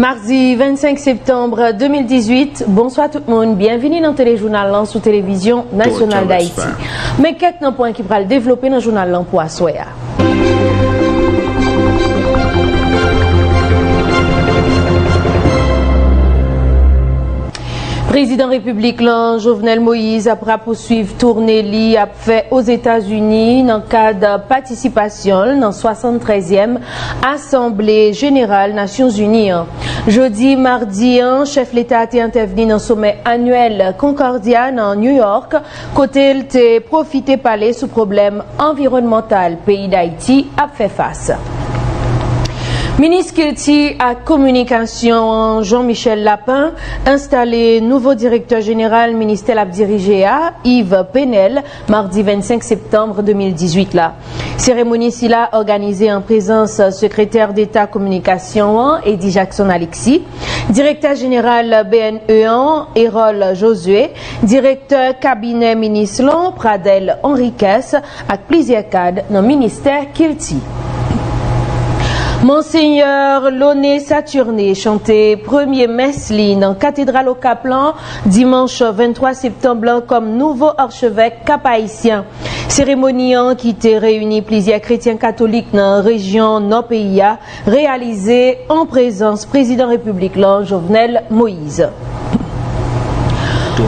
Mardi 25 septembre 2018, bonsoir tout le monde, bienvenue dans le Téléjournal sous Télévision Nationale d'Haïti. Mais quelques points qui pourraient développer dans le journal pour Assoya. Président République, Jovenel Moïse, après poursuivre Tournelli, a fait aux États-Unis dans le cadre de participation dans la 73e Assemblée générale Nations Unies. Jeudi, mardi, chef l'État a été intervenu dans le sommet annuel Concordia dans New York, côté il a profité parler sous problème environnemental. Pays d'Haïti a fait face. Ministre Kilti à communication Jean-Michel Lapin, installé nouveau directeur général ministère la dirigé à Yves Pénel, mardi 25 septembre 2018. La cérémonie sila organisée en présence secrétaire d'État communication Eddy Jackson-Alexis, directeur général BNE1 Erol Josué, directeur cabinet ministre Pradel Henriquez, avec plusieurs cadres dans le ministère Kilti. Monseigneur Launay Saturné chantait premier messe dans la cathédrale au Caplan dimanche 23 septembre comme nouveau archevêque cap-haïtien. Cérémonie qui était réunie plusieurs chrétiens catholiques dans la région Nord-Pays-A, réalisée en présence président République Jovenel Moïse.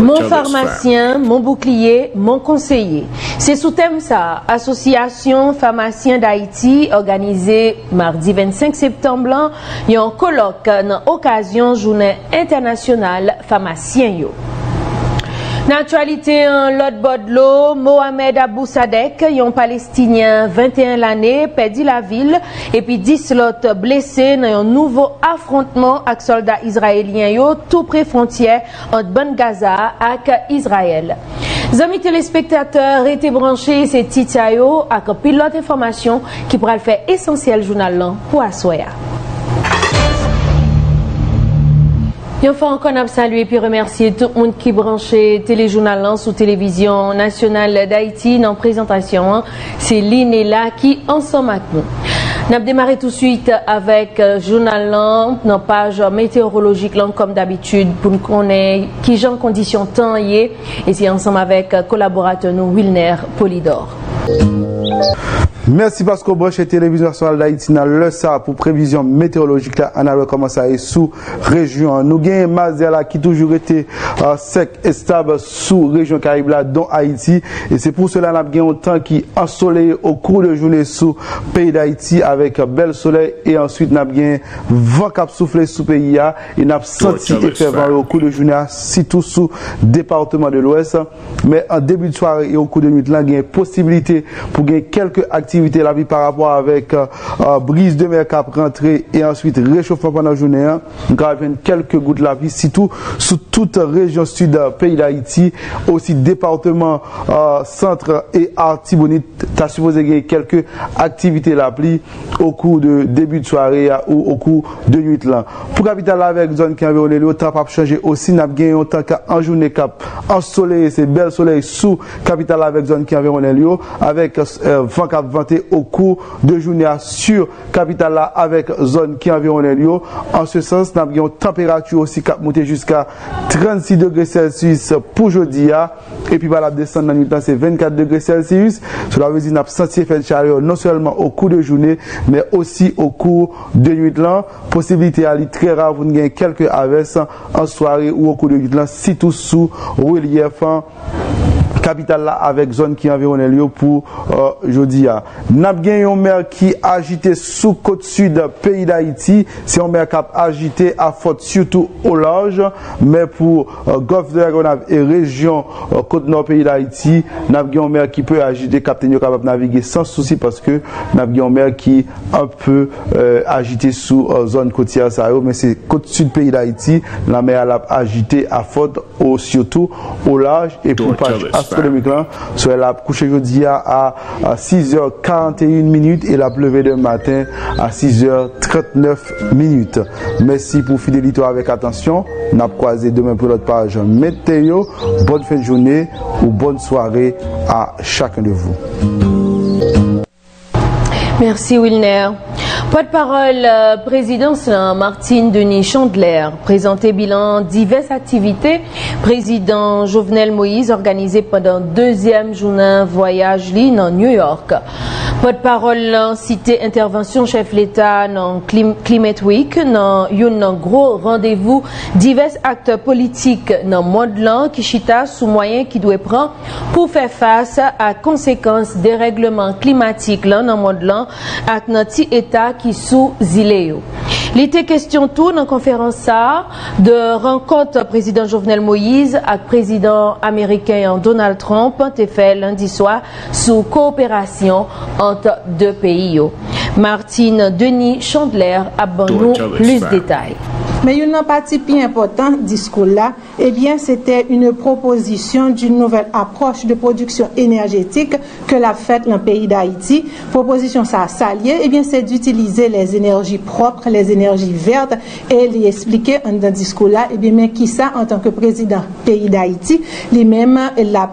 Mon pharmacien, mon bouclier, mon conseiller. C'est sous thème ça, Association Pharmaciens d'Haïti, organisée mardi 25 septembre, et en colloque dans l'occasion Journée internationale pharmacien. Naturalité en l'autre bord de l'eau, Mohamed Abu Sadek, un Palestinien 21 l'année, perdit la ville et puis 10 l'autre blessés dans un nouveau affrontement avec soldats israéliens tout près frontière entre Ban Gaza et Israël. Amis téléspectateurs, restez branchés, c'est Titayo avec pilote information qui pourra le faire essentiel journal pour Assoya. Une fois encore, nous saluons et remercions tout le monde qui branche Téléjournal sous Télévision Nationale d'Haïti dans la présentation. C'est l'INELA qui ensemble avec nous. Nous avons démarré tout de suite avec le journal dans la page météorologique comme d'habitude pour nous connaître qui genre conditions temps et c'est ensemble avec collaborateur nous Wilner Polidor. Merci Pascal Bosch et Télévision Nationale d'Haïti dans le SA pour prévision météorologique. Là, on a commencé à sous région. Nous avons Mazela qui toujours été sec et stable sous région Caraïbe, là, dont Haïti. Et c'est pour cela qu'on a un temps qui est ensoleillé au cours de journée sous pays d'Haïti avec bel soleil. Et ensuite, nous avons un vent qui a soufflé sous pays. Et nous avons senti effet vent au cours de journée, surtout sous département de l'Ouest. Mais en début de soirée et au cours de nuit, nous avons une possibilité pour gagner quelques activités. La vie par rapport avec brise de mer cap rentrée et ensuite réchauffement pendant la journée. Nous avons quelques gouttes de la vie, surtout sous toute région sud pays d'Haïti, aussi département centre et Artibonite. Tu as supposé gagner quelques activités la pluie au cours de début de soirée ou au cours de nuit. Là. Pour capitale avec zone qui environne le temps pas changer aussi. Nous avons gagné un temps qu'en journée cap ensoleillé, c'est bel soleil sous capitale avec zone qui environne le avec vent cap au cours de journée sur capitale là avec zone qui environne l'eau. En ce sens, nous avons une température aussi qui a monté jusqu'à 36 degrés Celsius pour jeudi. Et puis, la descente dans la nuit, c'est 24 degrés Celsius. Cela veut dire que nous avons senti effet de chaleur non seulement au cours de journée, mais aussi au cours de nuit. La possibilité à l'île très rare, vous n'avez quelques averses en soirée ou au cours de nuit, si tout sous relief. Capitale là avec zone qui environne lieu pour jeudi. Nous avons une mer qui agité sous côte sud pays d'Haïti. C'est une mer qui agité à faute surtout au large. Mais pour golfe de la Grenade et région côte nord pays d'Haïti, nous avons une mer qui peut agiter, capitaine capable de naviguer sans souci parce que nous avons une mer qui un peu agité sous zone côtière. Mais c'est côte sud pays d'Haïti. La mer a agité à faute au, surtout au large et pour page astronomique là, soit la couchée jeudi à 6h41 et la pleuvée de matin à 6h39. Merci pour fidélité avec attention. N'a croisé demain pour notre page météo. Bonne fin de journée ou bonne soirée à chacun de vous. Merci Wilner. Porte-parole présidence Martine Denis Chandler, présenté bilan diverses activités. Président Jovenel Moïse organisé pendant deuxième journée voyage ligne en New York. Porte-parole cité intervention chef l'État dans Climate Week, dans un gros rendez-vous divers acteurs politiques dans monde là qui chita sous moyen qui doit prendre pour faire face à conséquences des règlements climatiques là dans monde là avec notre État qui sous Ziléo. Il était question tout dans conférence de rencontre président Jovenel Moïse avec président américain Donald Trump te fait lundi soir sous coopération entre deux pays. Martine Denis Chandler a donné plus de détails. Mais une partie plus importante du discours là, eh bien c'était une proposition d'une nouvelle approche de production énergétique que l'a faite dans le pays d'Haïti. Proposition ça s'allier, eh bien c'est d'utiliser les énergies propres, les énergies vertes et les expliquer dans le discours là, eh bien mais qui ça en tant que président pays d'Haïti, lui-même l'a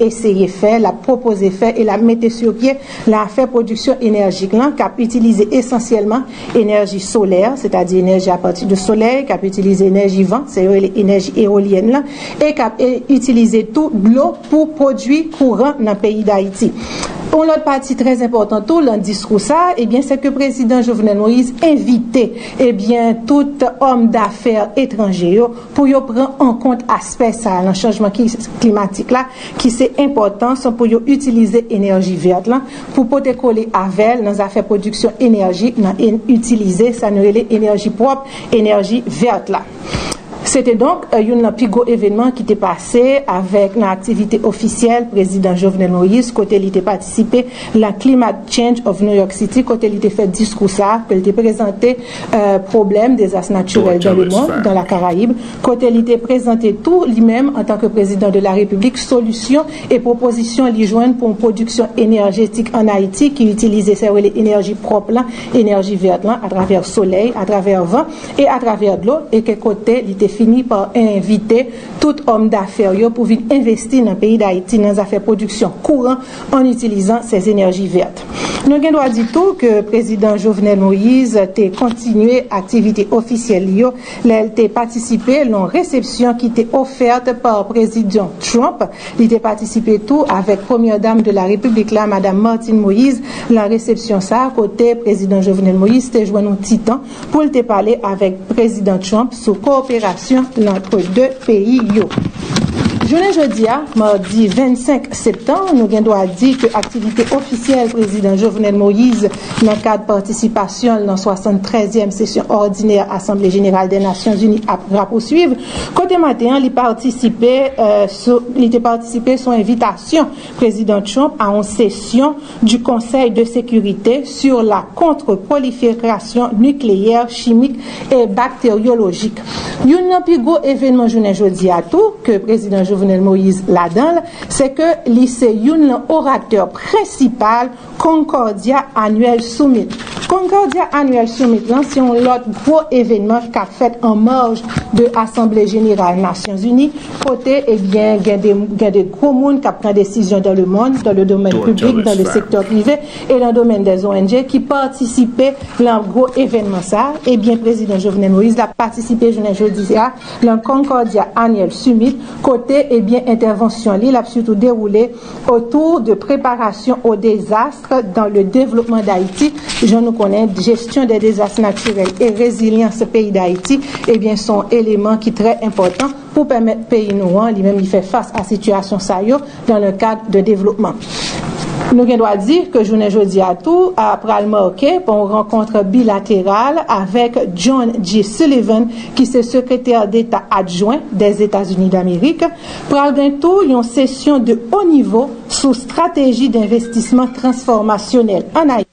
essayé faire, l'a proposé faire et l'a mis sur pied la fait production énergique là, qui a utilisé essentiellement énergie solaire, c'est-à-dire énergie à partir de solaire, qui a utilisé l'énergie vent, c'est l'énergie éolienne là, et qui a utilisé tout l'eau pour produire courant dans le pays d'Haïti. Pour l'autre partie très importante, tout le discours ça, eh bien, c'est que le président Jovenel Moïse invitait, eh bien, tout homme d'affaires étranger pour y prendre en compte l'aspect ça, le changement climatique là, qui c'est important, pour y utiliser l'énergie verte là, pour pouvoir coller avec dans affaires production énergie, dans utiliser ça, l'énergie propre, énergie verte là. C'était donc un plus gros événement qui était passé avec l'activité officielle président Jovenel Moïse, côté il était participé la Climate Change of New York City, côté il était fait discours ça, il était présenté problème des désastres naturels dans le monde, dans la Caraïbe, côté il était présenté tout lui-même en tant que président de la République, solutions et propositions lui joindre pour une production énergétique en Haïti qui utilisait les énergies propres, énergie verte à travers soleil, à travers vent et à travers de l'eau, et que côté il était fait fini par inviter tout homme d'affaires pour venir investir dans le pays d'Haïti dans les affaires de production courant en utilisant ces énergies vertes. Nous avons dit tout que le président Jovenel Moïse a continué l'activité officielle. Il a participé à la réception qui était offerte par le président Trump. Il a participé tout avec la première dame de la République, là, Mme Martine Moïse. La réception, ça, côté président Jovenel Moïse, a joint un titan pour le parler avec le président Trump sous coopération entre deux pays. Journée jeudi, mardi 25 septembre, nous avons dit que l'activité officielle président Jovenel Moïse dans le cadre de participation dans la 73e session ordinaire Assemblée générale des Nations Unies à poursuivre. Côté matin, il participait son invitation président Trump à une session du Conseil de sécurité sur la contre-prolifération nucléaire, chimique et bactériologique. Il y a un plus gros événement journée jeudi à tout que président Jovenel Moïse là-dedans, c'est que l'ICEUN, orateur principal, Concordia Annual Summit. Concordia Annual Summit, c'est un autre gros événement qu'a fait en marge de l'Assemblée générale Nations Unies. Côté, eh bien, il y a des gros monde qui prennent des décisions dans le monde, dans le domaine public, dans le secteur privé et dans le domaine des ONG qui participaient à un gros événement. Ça, eh bien, président Jovenel Moïse a participé jeudi à la Concordia Annual Summit. Côté, eh bien, intervention, il a surtout déroulé autour de préparation au désastre dans le développement d'Haïti. Je nous connais, gestion des désastres naturels et résilience pays d'Haïti, eh bien, sont éléments qui sont très importants pour permettre pays nous, lui-même, il fait face à la situation dans le cadre de développement. Nous devons dire que journée jeudi à tout, après le marqué, pour une rencontre bilatérale avec John G. Sullivan, qui est secrétaire d'État adjoint des États-Unis d'Amérique. Pral gen tout, une session de haut niveau sous stratégie d'investissement transformationnel en Haïti.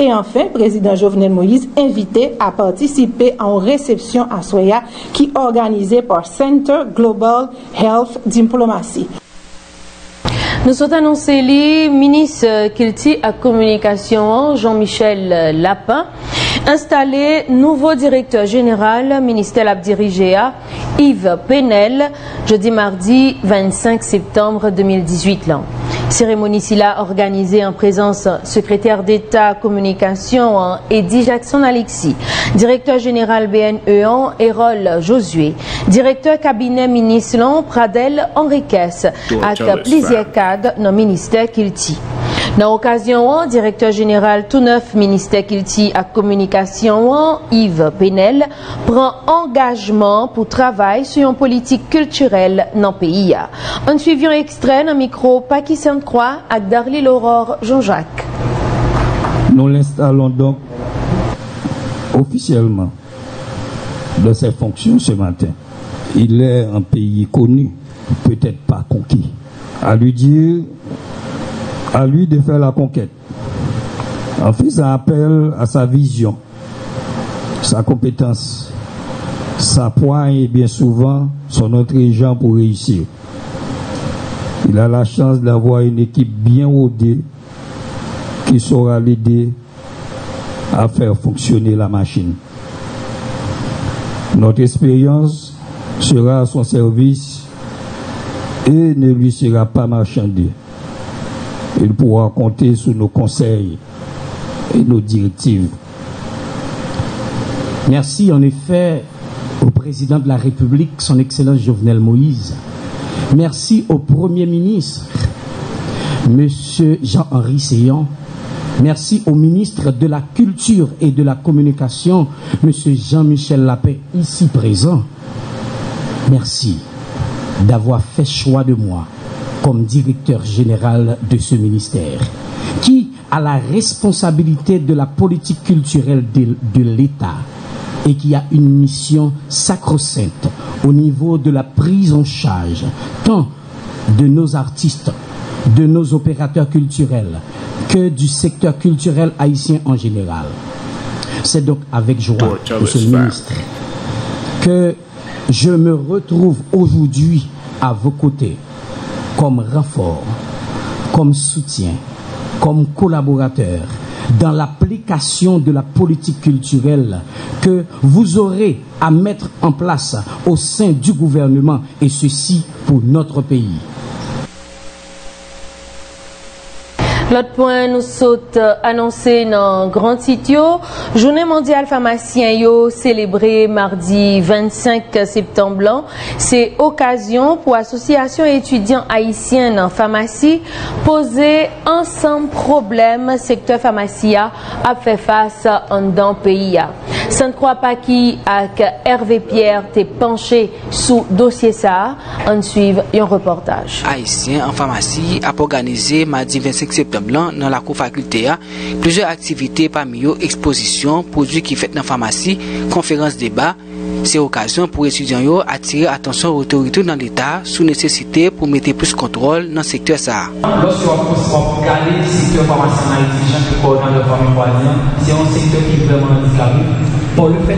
Et enfin, président Jovenel Moïse invité à participer en réception à Soya, qui est organisée par Center Global Health Diplomacy. Nous sommes annoncés les ministres Kilti à communication Jean-Michel Lapin, installé nouveau directeur général, ministère à diriger à Yves Pénel, jeudi mardi 25 septembre 2018. Cérémonie SILA organisée en présence secrétaire d'État communication Eddy Jackson-Alexis, directeur général BNE1 Erol Josué, directeur cabinet ministre Pradel Henriquez avec plusieurs cadres dans le ministère qu'il dit. Dans l'occasion, directeur général tout neuf ministère Kilti à communication, Yves Pénel, prend engagement pour travailler sur une politique culturelle dans le pays. En suivant extrait dans le micro Paki Sainte-Croix avec Darly Laure Jean-Jacques. Nous l'installons donc officiellement dans ses fonctions ce matin. Il est un pays connu, peut-être pas conquis. À lui de faire la conquête. En fait, ça appelle à sa vision, sa compétence, sa poigne et bien souvent son intelligence pour réussir. Il a la chance d'avoir une équipe bien rodée qui saura l'aider à faire fonctionner la machine. Notre expérience sera à son service et ne lui sera pas marchandée. Il pourra compter sur nos conseils et nos directives. Merci en effet au président de la République, son Excellence Jovenel Moïse. Merci au Premier ministre, M. Jean-Henri Séan. Merci au ministre de la Culture et de la Communication, M. Jean-Michel Lapin, ici présent. Merci d'avoir fait choix de moi comme directeur général de ce ministère, qui a la responsabilité de la politique culturelle de l'État et qui a une mission sacro-sainte au niveau de la prise en charge, tant de nos artistes, de nos opérateurs culturels, que du secteur culturel haïtien en général. C'est donc avec joie, Monsieur le ministre, que je me retrouve aujourd'hui à vos côtés, comme renfort, comme soutien, comme collaborateur dans l'application de la politique culturelle que vous aurez à mettre en place au sein du gouvernement, et ceci pour notre pays. L'autre point nous saute annoncé dans Grand Sitio. Journée mondiale pharmacien yo célébrée mardi 25 septembre. C'est occasion pour association étudiants haïtiens en pharmacie poser ensemble problème secteur pharmacia à faire face en dans pays. Sainte-Croix Paki avec Hervé Pierre t'est penché sous dossier ça. On suit un reportage. Haïtiens en pharmacie a organisé mardi 25 septembre dans la cour faculté, plusieurs activités parmi eux, expositions, produits qui faites dans la pharmacie, conférences, débats. C'est l'occasion pour les étudiants d'attirer l'attention aux autorités dans l'État sous nécessité pour mettre plus de contrôle dans le secteur ça. Lorsqu'on regarde le secteur pharmacien haïtien qui coordonne le famille voisine, c'est un secteur qui est vraiment disparu. Pour le fait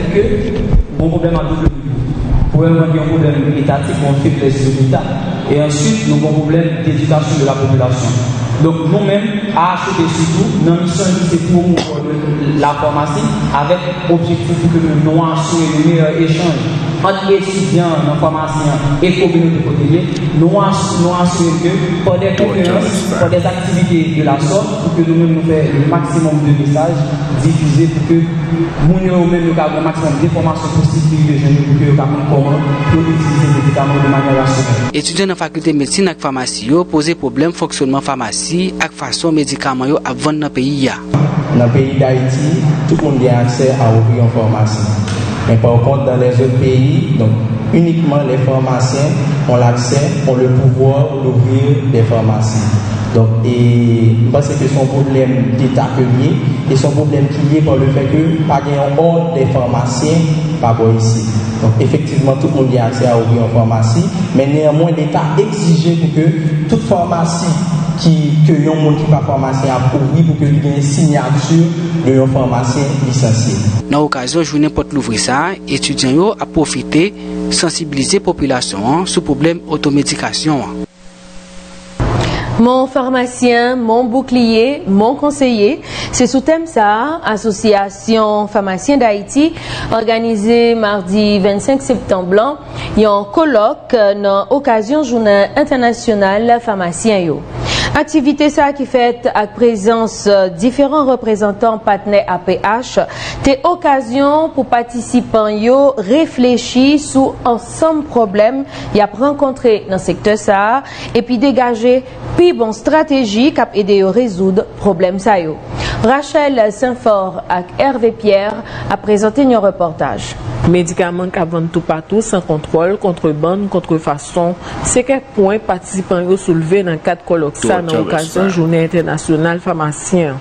que, bon problème à double niveau. Pour un problème étatique, on fait les résultats. Et ensuite, nous avons un problème d'éducation de la population. Donc nous-mêmes, à acheter surtout, notre mission c'est pour la pharmacie, avec objectif que nous assurons le meilleur échange entre étudiants, nos pharmaciens et communautés hôteliers. Nous assurons que pour des conférences, pour des activités de la sorte, pour que nous-mêmes nous fassions le maximum de messages diffusés, pour que nous-mêmes nous avons le maximum d'informations possibles de jeunes, pour que nous avons comment pour utiliser les médicaments de manière rationnelle. Étudiants de la faculté de médecine et pharmacie posent problème de fonctionnement pharmacie ak façon médicaments yo à vendre dans pays ya. Dans le pays d'Haïti, tout le monde a accès à ouvrir une pharmacie. Mais par contre dans les autres pays, donc uniquement les pharmaciens ont l'accès, ont le pouvoir d'ouvrir des pharmacies. Donc je pense que c'est un problème d'État que lié et son problème qui est par le fait que pas un ordre des pharmaciens pas bon ici. Donc effectivement tout le monde a accès à ouvrir une pharmacie, mais néanmoins l'État exige pour que toute pharmacie que yon moun ki pa pharmacien a ouvri pour que lui gagne signature de yon pharmacien licencié. Dans l'occasion journée porte l'ouvrir ça, étudiants yo a profité sensibiliser population sur problème automédication. Mon pharmacien, mon bouclier, mon conseiller, c'est sous thème ça, Association Pharmaciens d'Haïti, organisée mardi 25 septembre, il y a un colloque dans l'occasion Journée internationale pharmacien. Activité ça qui fait avec présence différents représentants partenaires APH, t'es occasion pour participants yo réfléchir sur ensemble problème y a rencontré dans secteur ça et puis dégager puis bon stratégie cap aider à résoudre problème ça yo. Rachel Saint-Fort avec Hervé Pierre a présenté nos reportages. Médicaments qui vendent tout partout sans contrôle, contrebande, contrefaçon, c'est quel point participants ont soulevé dans quatre colloques ça dans l'occasion Journée internationale pharmacien.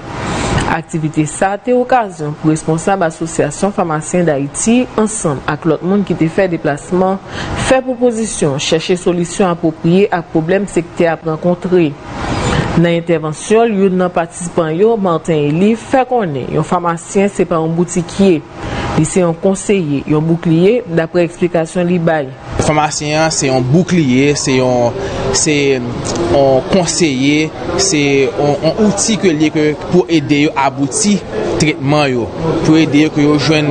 Activité ça c'est occasion pour responsable association pharmacien d'Haïti ensemble avec l'autre monde qui te fait déplacement, fait proposition, chercher solution appropriée à problème secteur à rencontrer. Dans l'intervention, le lieutenant participant Martin Eli fait connaître un pharmacien c'est pas un boutiquier. C'est un conseiller, un bouclier, d'après l'explication de bail. Le pharmacien, c'est un bouclier, c'est un conseiller, c'est un outil que pour aider à aboutir le traitement, pour aider à joindre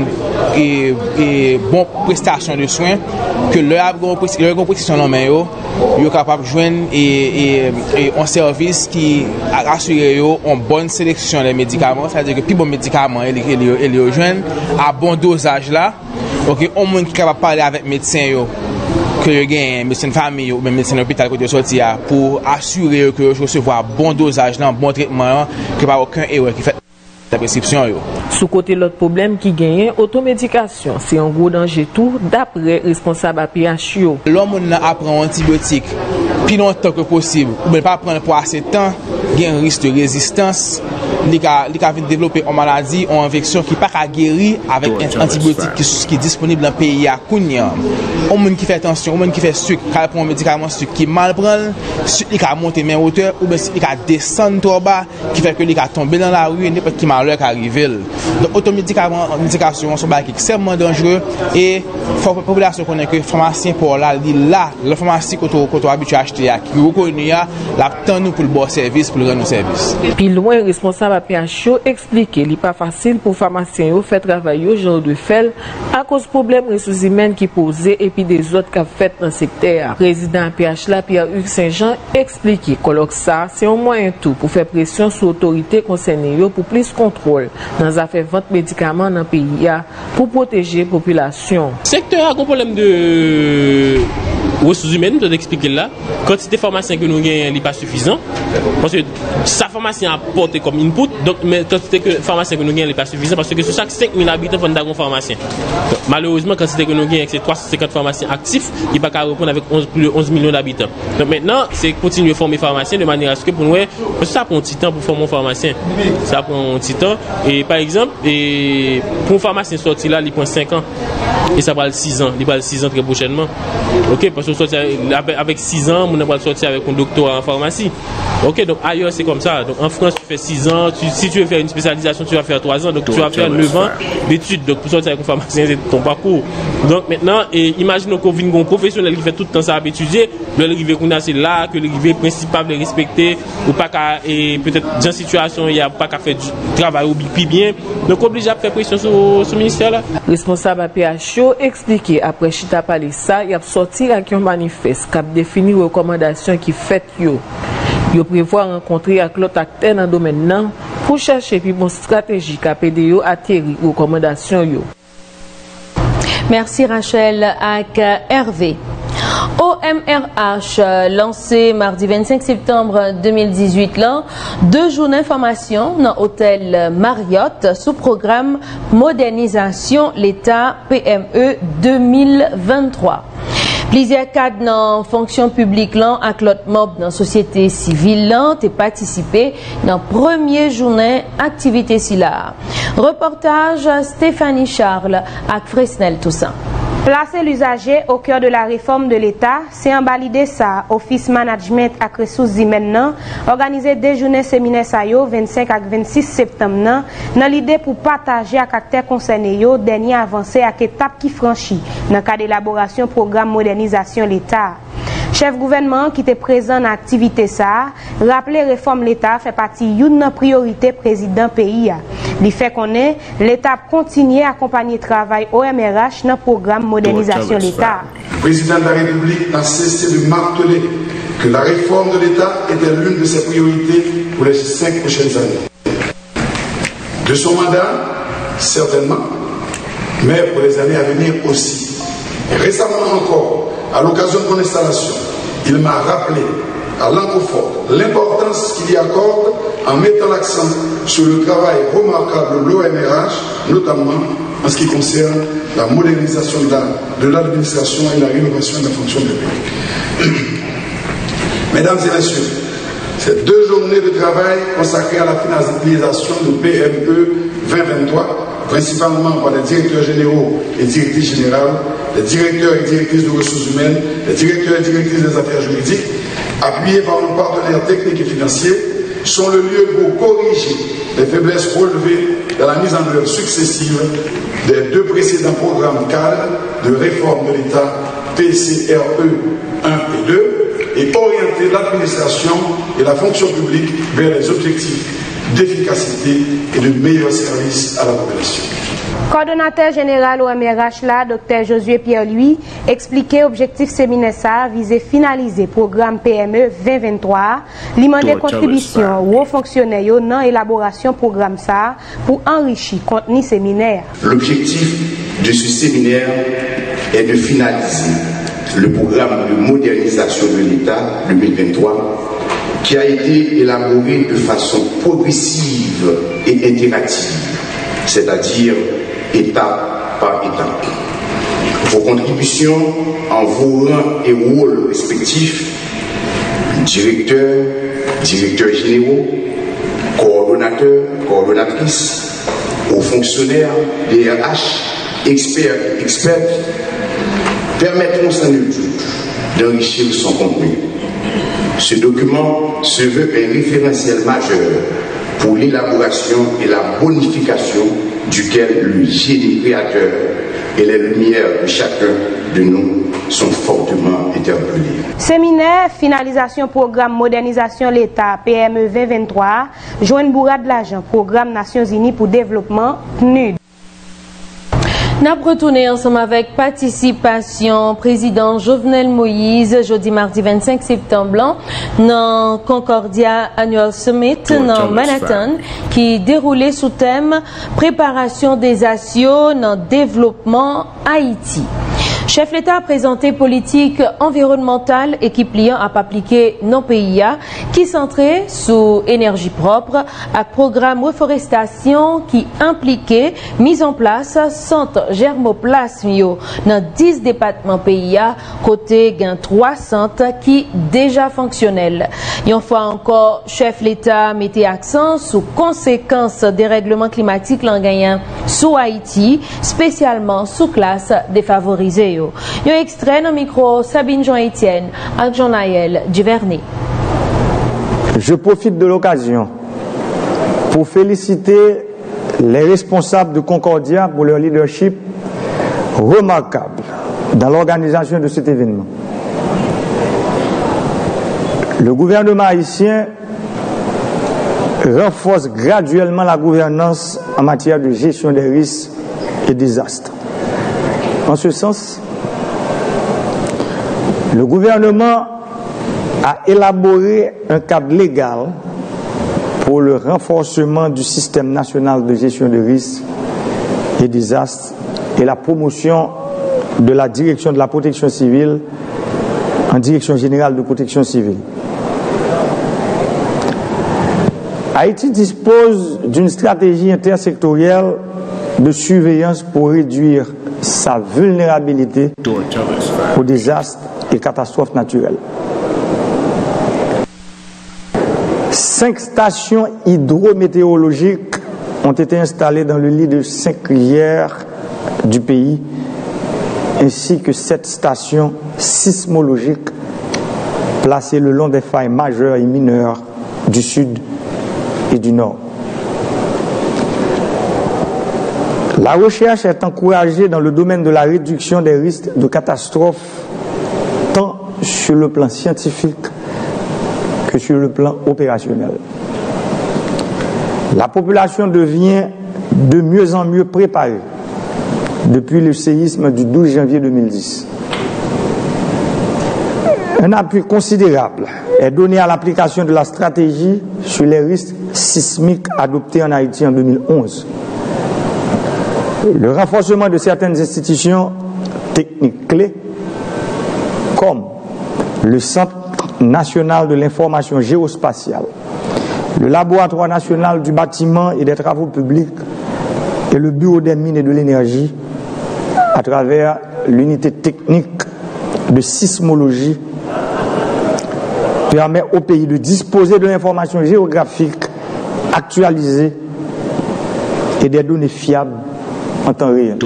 une bonne prestation de soins, que leur prestation en main, ils sont capables de joindre un service qui assure une bonne sélection des médicaments, c'est-à-dire que les plus bons médicaments, ils les joignent à bon dosage là, ok, au moins qui capable parler avec médecin yo, que yo gagne médecin de famille ou même médecin d'hôpital côté sorti là pour assurer que je recevoir bon dosage là, bon traitement là, que pas aucun erreur qui fait la prescription yo. Sous côté l'autre problème qui gagne automédication, c'est un gros danger tout d'après responsable APH yo. L'homme apprend antibiotique plus longtemps que possible, ou bien pas prendre pour assez de temps, il y a un risque de résistance, il a développé une maladie, une infection qui n'est pas guérie avec un antibiotique qui est disponible dans le pays à Kounia. Au monde qui fait tension, au monde qui fait sucre, qui prend un médicament sucre qui mal prend, il a monté en hauteur, ou bien il a descendu trop bas, qui fait que il a tombé dans la rue et n'importe qui malheur qui arrive. Donc, automédication, c'est extrêmement dangereux et la population connaît que le pharmacien pour là, le pharmacien qu'on est habitué à acheter. Qui reconnaît la tendance pour le bon service, pour le rendre service. Puis loin, responsable APHO explique qu'il n'est pas facile pour les pharmaciens de faire travailler au genre de fait à cause des problèmes de ressources humaines qui posaient et puis des autres qui ont fait dans le secteur. Président APH, Pierre-Hugues Saint-Jean, explique que ça, c'est au moins un tout pour faire pression sur l'autorité concernée pour plus de contrôle dans les affaires de vente de médicaments dans le pays pour protéger la population. Le secteur a un problème de ressources humaines, je vais expliquer là. Quantité de pharmaciens que nous gagnons n'est pas suffisant parce que sa pharmacien apporte comme input, donc mais quantité de pharmaciens que nous gagnons n'est pas suffisant parce que sur chaque 5000 habitants, il y a un pharmacien. Donc, malheureusement, quantité que nous gagnons, c'est 350 pharmaciens actifs, il n'y a pas qu'à répondre avec plus de 11 millions d'habitants. Donc maintenant, c'est continuer à former pharmaciens de manière à ce que pour nous, ça prend un petit temps pour former un pharmacien. Ça prend un petit temps. Et par exemple, pour un pharmacien sorti là, il prend 5 ans et ça va 6 ans. Il va 6 ans très prochainement. Ok, parce que sorti avec 6 ans, on va sortir avec un doctorat en pharmacie. Ok, donc ailleurs c'est comme ça. Donc en France, tu fais 6 ans. Si tu veux faire une spécialisation, tu vas faire 3 ans. Donc tu vas faire 9 ans d'études. Donc pour sortir avec un pharmacien, c'est ton parcours. Donc maintenant, imaginons qu'on vient un professionnel qui fait tout le temps ça à étudier. Le rivet qu'on a, c'est là que le rivet principal est respecté. Ou pas qu'à, peut-être dans une situation, il n'y a pas qu'à faire du travail ou plus bien. Donc obligé à faire pression sur ce ministère-là. Responsable APHO expliqué après Chita Palissa, il a sorti avec un manifeste qui a défini les recommandations qui fait yo. Yo prévoit rencontrer avec l'autre acteur dans le domaine pour chercher puis bon stratégie à PDO atterrir aux recommandations yo. Merci Rachel avec Hervé. OMRH lancé mardi 25 septembre 2018 là, 2 jours d'information dans l'hôtel Marriott sous programme Modernisation l'État PME 2023. Plusieurs cadres dans fonction publique là, à l'autre mob dans société civile là, ont participé dans premier journée activité SILA. Reportage Stéphanie Charles avec Fresnel Toussaint. Placer l'usager au cœur de la réforme de l'État, c'est en valider ça. Office Management à ressources maintenant organiser des journées séminaires sayo 25 à 26 septembre dans l'idée pour partager à acteurs concernés yo dernier avancé à étape qui franchit dans le cas d'élaboration programme modernisation l'État. Chef gouvernement qui était présent dans l'activité ça, rappeler réforme l'État fait partie d'une priorité président pays. Il fait qu'on est l'État continue à accompagner le travail OMRH dans le programme modernisation l'État. Le président de la République a cessé de marteler que la réforme de l'État était l'une de ses priorités pour les 5 prochaines années. De son mandat, certainement, mais pour les années à venir aussi. Récemment encore, à l'occasion de mon installation, il m'a rappelé à l'Ancoforte l'importance qu'il y accorde en mettant l'accent sur le travail remarquable de l'OMRH, notamment en ce qui concerne la modernisation de l'administration et la rénovation de la fonction publique. Mesdames et messieurs, ces deux journées de travail consacrées à la finalisation de PME 2023, principalement par les directeurs généraux et directrices générales, les directeurs et directrices de ressources humaines, les directeurs et directrices des affaires juridiques, appuyés par nos partenaires techniques et financiers, sont le lieu pour corriger les faiblesses relevées dans la mise en œuvre successive des deux précédents programmes cadres de réforme de l'État PCRE 1 et 2 et orienter l'administration et la fonction publique vers les objectifs d'efficacité et de meilleurs services à la population. Coordonnateur général OMRH, là, Dr Josué Pierre-Louis, expliquait objectif séminaire ça visait finaliser programme PME 2023, limiter contribution aux fonctionnaires non élaboration programme ça pour enrichir contenu séminaire. L'objectif de ce séminaire est de finaliser le programme de modernisation de l'État 2023 qui a été élaboré de façon progressive et interactive, c'est-à-dire étape par étape. Vos contributions en vos rangs et rôles respectifs, directeurs, directeurs généraux, coordonnateurs, coordonnatrices, aux fonctionnaires, DRH, experts, expertes, permettront sans nul doute d'enrichir son contenu. Ce document se veut un référentiel majeur pour l'élaboration et la bonification duquel le génie créateur et les lumières de chacun de nous sont fortement interpellés. Séminaire, finalisation programme modernisation l'État PME 2023, Joanne Bourad l'agent, programme Nations Unies pour développement PNUD. Nous avons retourné ensemble avec participation président Jovenel Moïse jeudi mardi 25 septembre dans Concordia Annual Summit dans Manhattan qui déroulait sous thème préparation des actions dans développement Haïti. Chef l'État a présenté politique environnementale et qui pliant à appliquer non pays qui centré sur énergie propre à programme reforestation qui impliquait mise en place centre germoplasmio dans 10 départements pays côté gain 3 centres qui déjà fonctionnels. Une fois encore, chef l'État mettait accent sur conséquences des règlements climatiques l'an gagnant sous Haïti, spécialement sous classe défavorisée. Un extrait dans micro Sabine Jean-Étienne avec Jean-Naël Duvernay. Je profite de l'occasion pour féliciter les responsables de Concordia pour leur leadership remarquable dans l'organisation de cet événement. Le gouvernement haïtien renforce graduellement la gouvernance en matière de gestion des risques et désastres. En ce sens, le gouvernement a élaboré un cadre légal pour le renforcement du système national de gestion des risques et désastres et la promotion de la direction de la protection civile en direction générale de protection civile. Haïti dispose d'une stratégie intersectorielle de surveillance pour réduire sa vulnérabilité aux désastres et catastrophes naturelles. 5 stations hydrométéorologiques ont été installées dans le lit de 5 rivières du pays, ainsi que 7 stations sismologiques placées le long des failles majeures et mineures du sud et du nord. La recherche est encouragée dans le domaine de la réduction des risques de catastrophes, tant sur le plan scientifique que sur le plan opérationnel. La population devient de mieux en mieux préparée depuis le séisme du 12 janvier 2010. Un appui considérable est donné à l'application de la stratégie sur les risques sismiques adoptée en Haïti en 2011. Le renforcement de certaines institutions techniques clés, comme le Centre national de l'information géospatiale, le Laboratoire national du bâtiment et des travaux publics et le Bureau des mines et de l'énergie à travers l'unité technique de sismologie permet au pays de disposer de l'information géographique actualisée et des données fiables en temps réel.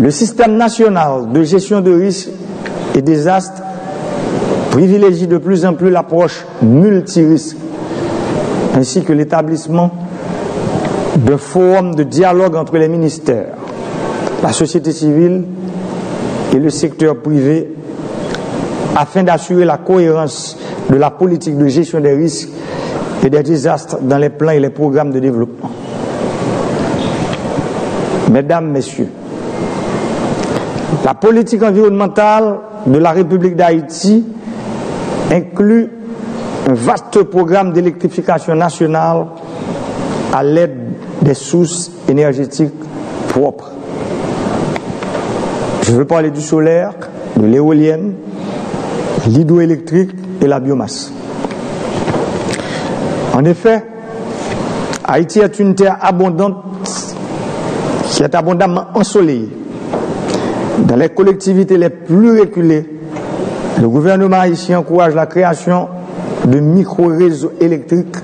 Le système national de gestion de risques et désastres privilégie de plus en plus l'approche multirisque ainsi que l'établissement de forums de dialogue entre les ministères, la société civile et le secteur privé afin d'assurer la cohérence de la politique de gestion des risques et des désastres dans les plans et les programmes de développement. Mesdames, Messieurs, la politique environnementale de la République d'Haïti inclut un vaste programme d'électrification nationale à l'aide des sources énergétiques propres. Je veux parler du solaire, de l'éolienne, l'hydroélectrique et la biomasse. En effet, Haïti est une terre abondante qui est abondamment ensoleillée. Dans les collectivités les plus reculées, le gouvernement haïtien encourage la création de micro-réseaux électriques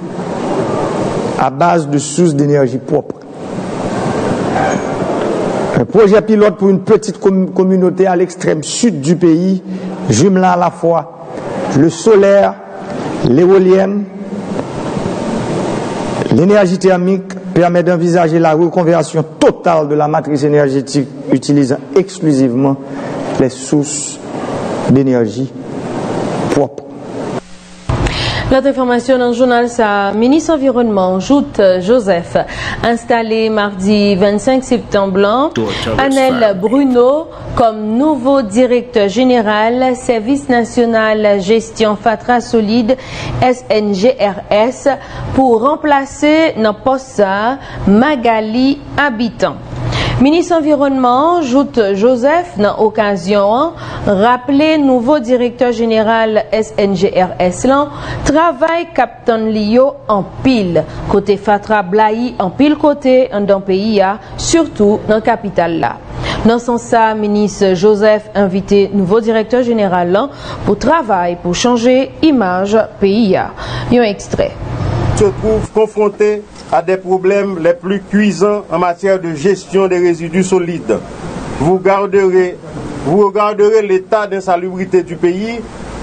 à base de sources d'énergie propre. Un projet pilote pour une petite communauté à l'extrême sud du pays, jumelant à la fois le solaire, l'éolienne, l'énergie thermique, permet d'envisager la reconversion totale de la matrice énergétique utilisant exclusivement les sources d'énergie propres. L'autre information dans le journal, sa ministre environnement, Joute Joseph, installé mardi 25 septembre, Anel Bruno comme nouveau directeur général, Service national gestion Fatra solide, SNGRS, pour remplacer dans poste Magali Habitant. Ministre environnement, Joute Joseph, dans occasion, rappelé nouveau directeur général SNGRS, travail Captain Lio en pile, côté Fatra Blahi en pile côté dans le pays, surtout dans la capitale là. Dans son sens, ministre Joseph invité nouveau directeur général là, pour travail, pour changer image pays. Un extrait. Se trouve confronté à des problèmes les plus cuisants en matière de gestion des résidus solides. Vous regarderez l'état d'insalubrité du pays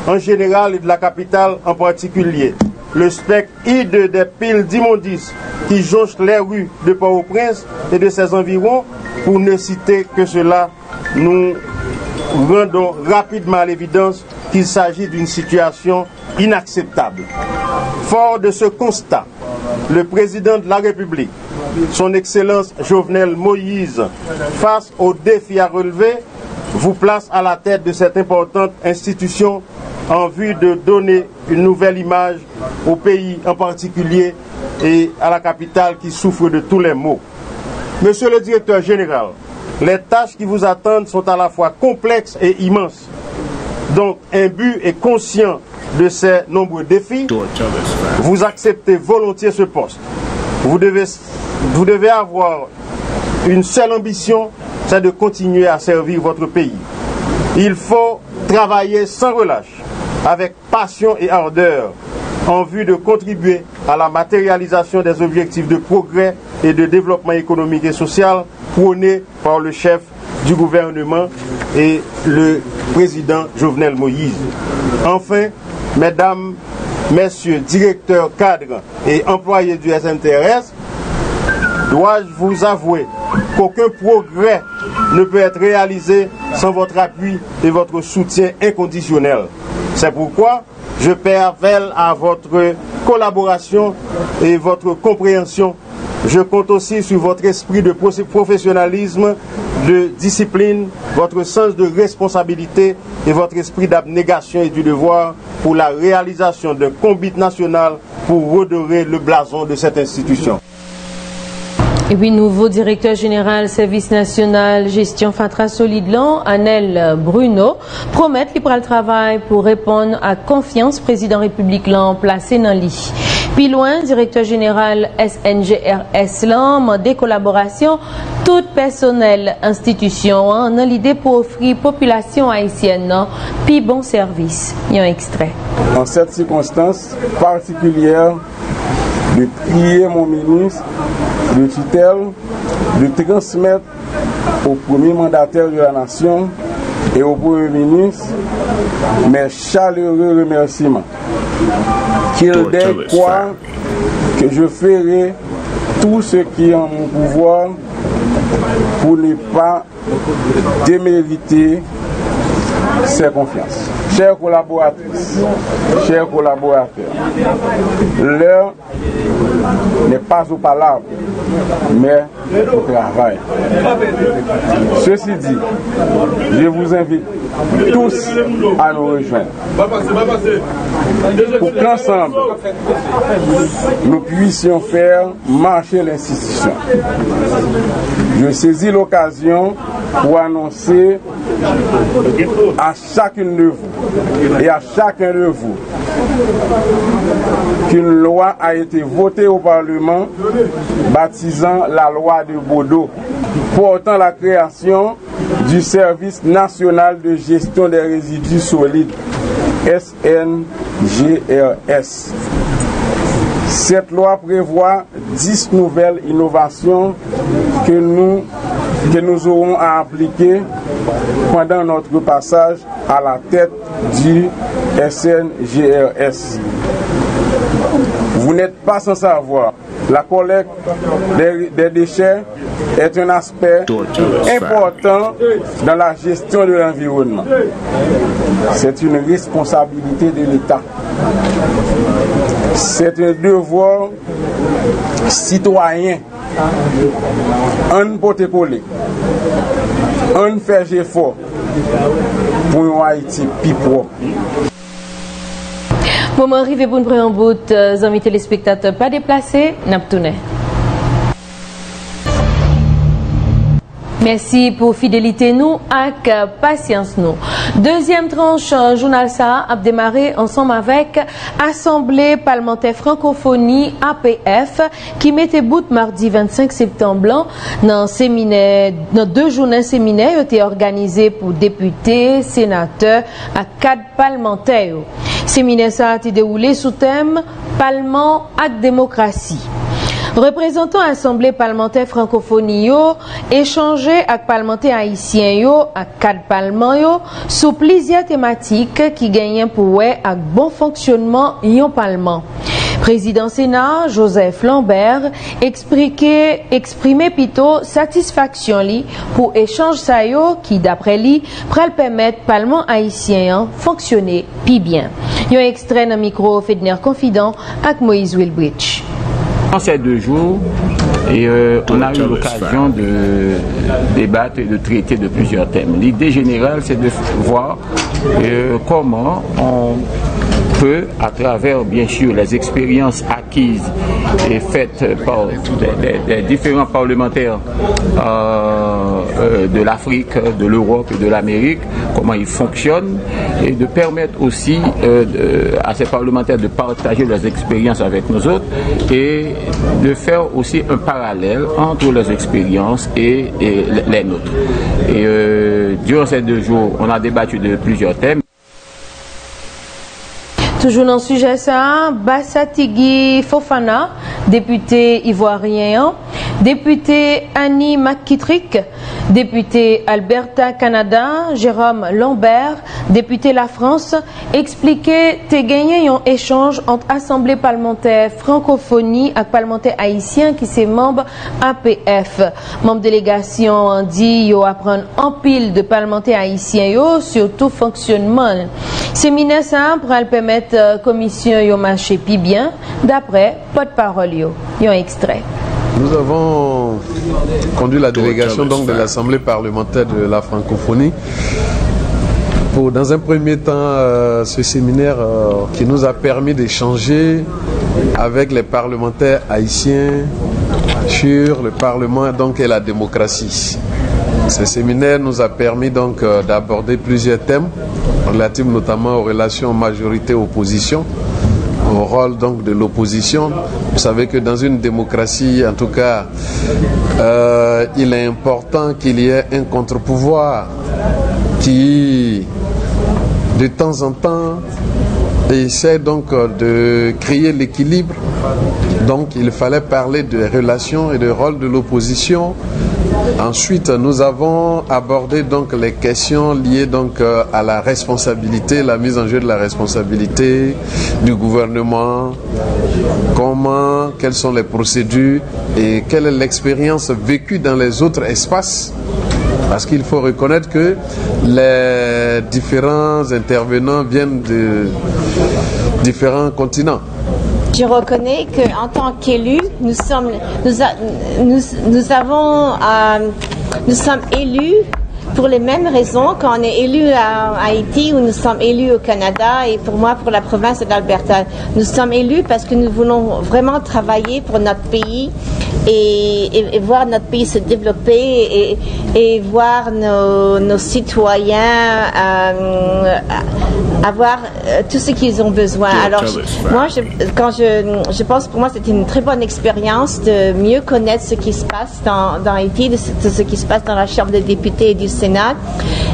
en général et de la capitale en particulier. Le spectre hideux des piles d'immondices qui jonchent les rues de Port-au-Prince et de ses environs, pour ne citer que cela, nous rendons rapidement à l'évidence qu'il s'agit d'une situation inacceptable. Fort de ce constat, le président de la République, son Excellence Jovenel Moïse, face aux défis à relever, vous place à la tête de cette importante institution en vue de donner une nouvelle image au pays en particulier et à la capitale qui souffre de tous les maux. Monsieur le directeur général, les tâches qui vous attendent sont à la fois complexes et immenses. Donc, imbu et conscient de ces nombreux défis, vous acceptez volontiers ce poste. Vous devez avoir une seule ambition, c'est de continuer à servir votre pays. Il faut travailler sans relâche, avec passion et ardeur, en vue de contribuer à la matérialisation des objectifs de progrès et de développement économique et social prônés par le chef du gouvernement et le président Jovenel Moïse. Enfin, mesdames, messieurs, directeurs, cadres et employés du SNTRS, dois-je vous avouer qu'aucun progrès ne peut être réalisé sans votre appui et votre soutien inconditionnel. C'est pourquoi je fais appel à votre collaboration et votre compréhension. Je compte aussi sur votre esprit de professionnalisme de discipline, votre sens de responsabilité et votre esprit d'abnégation et du devoir pour la réalisation d'un combat national pour redorer le blason de cette institution. Et puis, nouveau directeur général, service national, gestion Fatra Solidlan, Anel Bruno, promettre qu'il prend le travail pour répondre à confiance président République l'an placé dans l'île. Puis loin, directeur général SNGRS l'an, des collaborations, tout personnel institution, hein, dans l'idée pour offrir population haïtienne, puis bon service. Il y a un extrait. En cette circonstance particulière, de prier mon ministre de tutelle de transmettre au premier mandataire de la nation et au premier ministre mes chaleureux remerciements. Qu'il daigne croire que je ferai tout ce qui est en mon pouvoir pour ne pas démériter ses confiances. Chers collaboratrices, chers collaborateurs, l'heure n'est pas aux palabres, mais au travail. Ceci dit, je vous invite tous à nous rejoindre pour qu'ensemble, nous puissions faire marcher l'institution. Je saisis l'occasion pour annoncer à chacune de vous et à chacun de vous qu'une loi a été votée au Parlement baptisant la loi de Bordeaux, portant la création du service national de gestion des résidus solides, SNGRS. Cette loi prévoit 10 nouvelles innovations que nous aurons à appliquer pendant notre passage à la tête du SNGRS. Vous n'êtes pas sans savoir, la collecte des déchets est un aspect important dans la gestion de l'environnement. C'est une responsabilité de l'État. C'est un devoir citoyen. On peut coller, on fait effort pour un Haïti plus propre. Moment arrivé pour une première bout, amis téléspectateurs pas déplacés, n'abtounez. Merci pour fidélité nous et patience nous. Deuxième tranche Journal Sahara a démarré ensemble avec Assemblée parlementaire francophonie APF qui mettait bout mardi 25 septembre dans séminaire, dans deux journées séminaires ont été organisées pour députés, sénateurs à cadre parlementaire. Séminaire ça a été déroulé sous thème Parlement et démocratie. Représentant Assemblée parlementaire francophonie yo échanger avec parlementaires haïtiens yo à cadre parlement yo sur plusieurs thématiques qui gagnent pour un bon fonctionnement yon parlement. Président Sénat Joseph Lambert exprimait plutôt satisfaction li pour échange ça yo qui d'après lui pral permettre parlement haïtien fonctionner pi bien. Yon extrait dans micro Fedner Confident avec Moïse Wilbridge. En ces deux jours, on a eu l'occasion de débattre et de traiter de plusieurs thèmes. L'idée générale, c'est de voir comment on peut, à travers bien sûr les expériences acquises et faites par les différents parlementaires de l'Afrique, de l'Europe et de l'Amérique, comment ils fonctionnent, et de permettre aussi à ces parlementaires de partager leurs expériences avec nous autres et de faire aussi un parallèle entre leurs expériences et les nôtres. Et durant ces deux jours, on a débattu de plusieurs thèmes. Toujours dans le sujet ça, Bassatigui Fofana, député ivoirien, député Annie McKittrick, député Alberta Canada, Jérôme Lambert, député La France, expliquait te gagné un échange entre Assemblée parlementaire francophonie et parlementaire haïtien qui sont membres APF. Membre délégation dit yo apprendre en pile de parlementaires haïtiens yo sur tout fonctionnement. Séminaire ça pour permettre commission yo marché pi bien d'après porte-parole yo. Yo extrait. Nous avons conduit la délégation donc de l'Assemblée parlementaire de la francophonie. Pour, dans un premier temps, ce séminaire qui nous a permis d'échanger avec les parlementaires haïtiens sur le Parlement donc, et la démocratie. Ce séminaire nous a permis donc d'aborder plusieurs thèmes relatifs notamment aux relations majorité-opposition, au rôle donc de l'opposition. Vous savez que dans une démocratie, en tout cas, il est important qu'il y ait un contre-pouvoir qui, de temps en temps, essaie donc de créer l'équilibre. Donc il fallait parler des relations et du rôle de l'opposition. Ensuite, nous avons abordé donc les questions liées donc à la responsabilité, la mise en jeu de la responsabilité du gouvernement, comment, quelles sont les procédures et quelle est l'expérience vécue dans les autres espaces. Parce qu'il faut reconnaître que les différents intervenants viennent de différents continents. Je reconnais qu'en tant qu'élus, nous sommes élus pour les mêmes raisons qu'on est élus à Haïti ou nous sommes élus au Canada et pour moi, pour la province d'Alberta. Nous sommes élus parce que nous voulons vraiment travailler pour notre pays et voir notre pays se développer et voir nos citoyens avoir tout ce qu'ils ont besoin. Alors, moi, je pense pour moi, c'était une très bonne expérience de mieux connaître ce qui se passe dans Haïti, de ce qui se passe dans la Chambre des députés et du Sénat,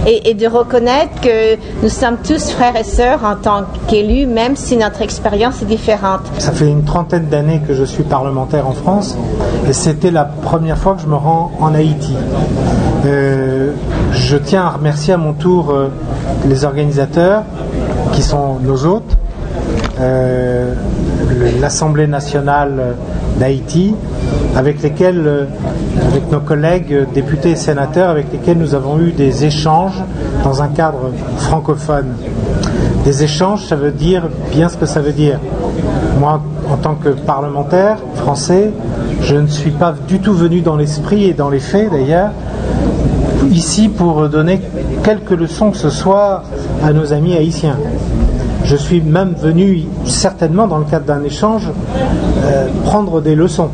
et de reconnaître que nous sommes tous frères et sœurs en tant qu'élus, même si notre expérience est différente. Ça fait une trentaine d'années que je suis parlementaire en France, et c'était la première fois que je me rends en Haïti. Je tiens à remercier à mon tour les organisateurs, qui sont nos hôtes, l'Assemblée nationale d'Haïti, avec lesquels, avec nos collègues députés et sénateurs, avec lesquels nous avons eu des échanges dans un cadre francophone. Des échanges, ça veut dire bien ce que ça veut dire. Moi, en tant que parlementaire français, je ne suis pas du tout venu dans l'esprit et dans les faits d'ailleurs, ici pour donner quelques leçons que ce soit à nos amis haïtiens. Je suis même venu, certainement dans le cadre d'un échange, prendre des leçons.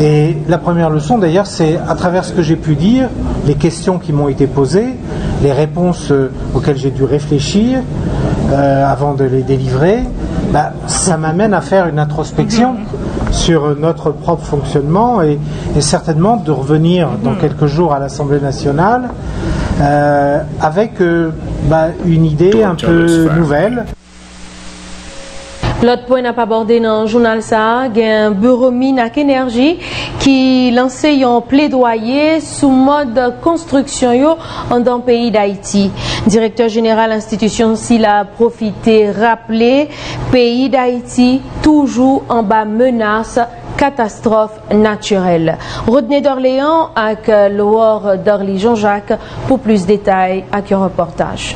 Et la première leçon d'ailleurs, c'est à travers ce que j'ai pu dire, les questions qui m'ont été posées, les réponses auxquelles j'ai dû réfléchir avant de les délivrer, bah, ça m'amène à faire une introspection sur notre propre fonctionnement et certainement de revenir dans quelques jours à l'Assemblée nationale avec une idée un peu nouvelle. L'autre point n'a pas abordé dans le journal ça, il y a un bureau mine à énergie qui lance un plaidoyer sous mode construction dans le pays d'Haïti. Directeur général institution s'il a profité rappeler pays d'Haïti toujours en bas menace catastrophe naturelle. Rodney d'Orléans avec Laure d'Orly Jean-Jacques pour plus de détails avec un reportage.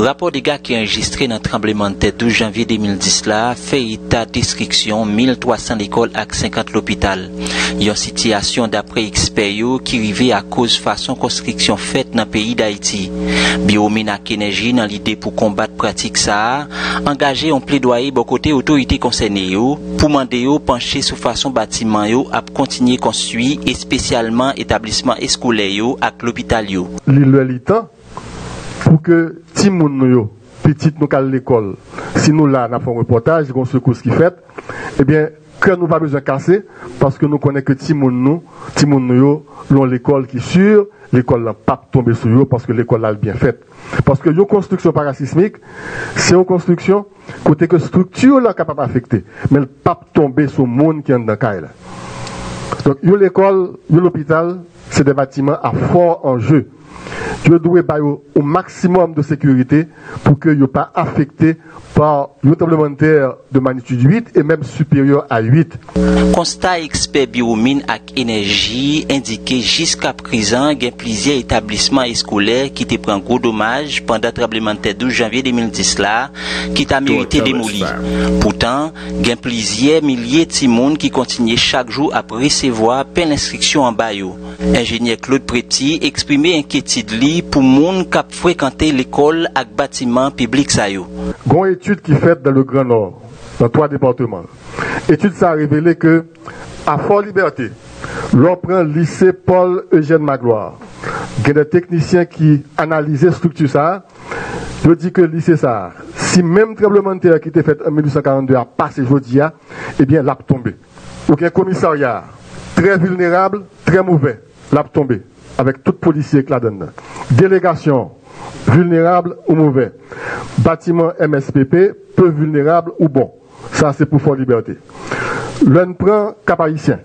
Rapport des gars qui est enregistré dans le tremblement de terre 12 janvier 2010 là, fait état destruction 1300 écoles avec 50 l'hôpital. Une situation d'après experts qui arrivait à cause façon construction faite dans le pays d'Haïti. Biominak Énergie dans l'idée pour combattre pratique ça, engagé en plaidoyer bon côté autorités concernées pour demander pencher sur façon bâtiment à continuer construire et spécialement établissement scolaire avec l'hôpital. Pour que les gens petits nous calent l'école, si nous là, nous avons un reportage, nous avons un secours qui fait, eh bien, que nous n'avons pas besoin de casser, parce que nous connaissons que les gens nous ont l'école qui est sûre, l'école n'a pas tombé sur eux, parce que l'école est bien faite. Parce que une construction parasismique, c'est une construction côté que structure n'est capable d'affecter, mais elle n'a pas tombé sur le monde qui est dans la caille. Donc, l'école, l'hôpital, c'est des bâtiments à fort enjeu. Nous devons avoir un maximum de sécurité pour qu'ils ne soient pas affectés par le tremblement de terre de magnitude 8 et même supérieur à 8. Constat expert biomine et énergie indiqué jusqu'à présent qu'il y a plusieurs établissements scolaires qui ont pris un gros dommage pendant le tremblement de terre 12 janvier 2010 là, qui a mérité démoli. Pourtant, il y a plusieurs milliers de personnes qui continuent chaque jour à recevoir plein d'inscriptions en bio. Ingénieur Claude Préti exprimait inquiétude pour moun k'ap fréquenter l'école ak bâtiment public sa yo. Gon étude qui faite dans le Grand Nord, dans 3 départements. Étude ça a révélé que à Fort-Liberté, l'on prend lycée Paul Eugène Magloire. Il y a des techniciens qui analysent structure ça. Je dis que lycée ça, si même tremblement de terre qui était fait en 1842 a passé aujourd'hui, eh bien l'a tombé. Donc un commissariat très vulnérable, très mauvais, l'a tombé. Avec tout policier qui la donne. Délégation, vulnérable ou mauvais. Bâtiment MSPP, peu vulnérable ou bon. Ça, c'est pour Fort Liberté. L'on prend Cap Haïtien.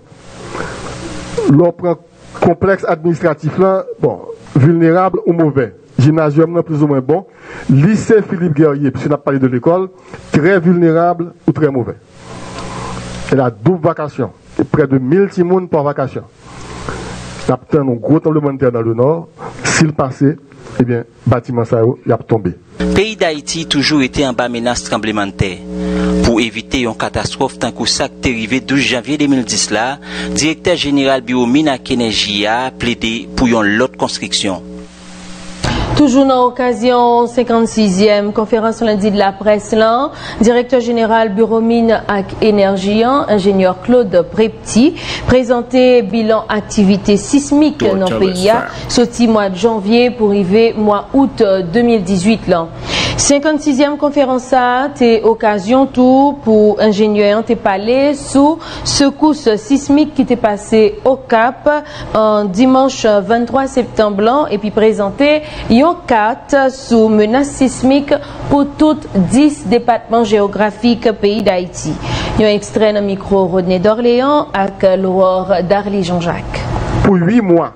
L'on prend complexe administratif, là, bon, vulnérable ou mauvais. Gymnasium, plus ou moins bon. Lycée Philippe Guerrier, puisqu'on a parlé de l'école, très vulnérable ou très mauvais. Et la double vacation. Et près de 1000 timounes par vacation. Captain, un gros tremblement de terre dans le nord, s'il passait, eh bien, bâtiment ça y a tombé. Pays d'Haïti toujours été en bas menace tremblement de terre. Pour éviter une catastrophe tant que ça qui est arrivé 12 janvier 2010 là, directeur général Biomine et Énergie a plaidé pour une autre construction. Toujours dans l'occasion 56e conférence lundi de la presse, là, directeur général Bureau Mine et Énergie, ingénieur Claude Prepti, présenté bilan activité sismique dans le pays, sorti mois de janvier pour arriver mois août 2018. Là. 56e conférence, c'est occasion tout pour ingénieur te parler sous secousse sismique qui t'est passée au Cap en dimanche 23 septembre là, et puis présenté yon 4 sous menace sismique pour tous 10 départements géographiques pays d'Haïti. Yon extrait dans le micro Rodney d'Orléans avec Laure d'Orly Jean-Jacques. Pour 8 mois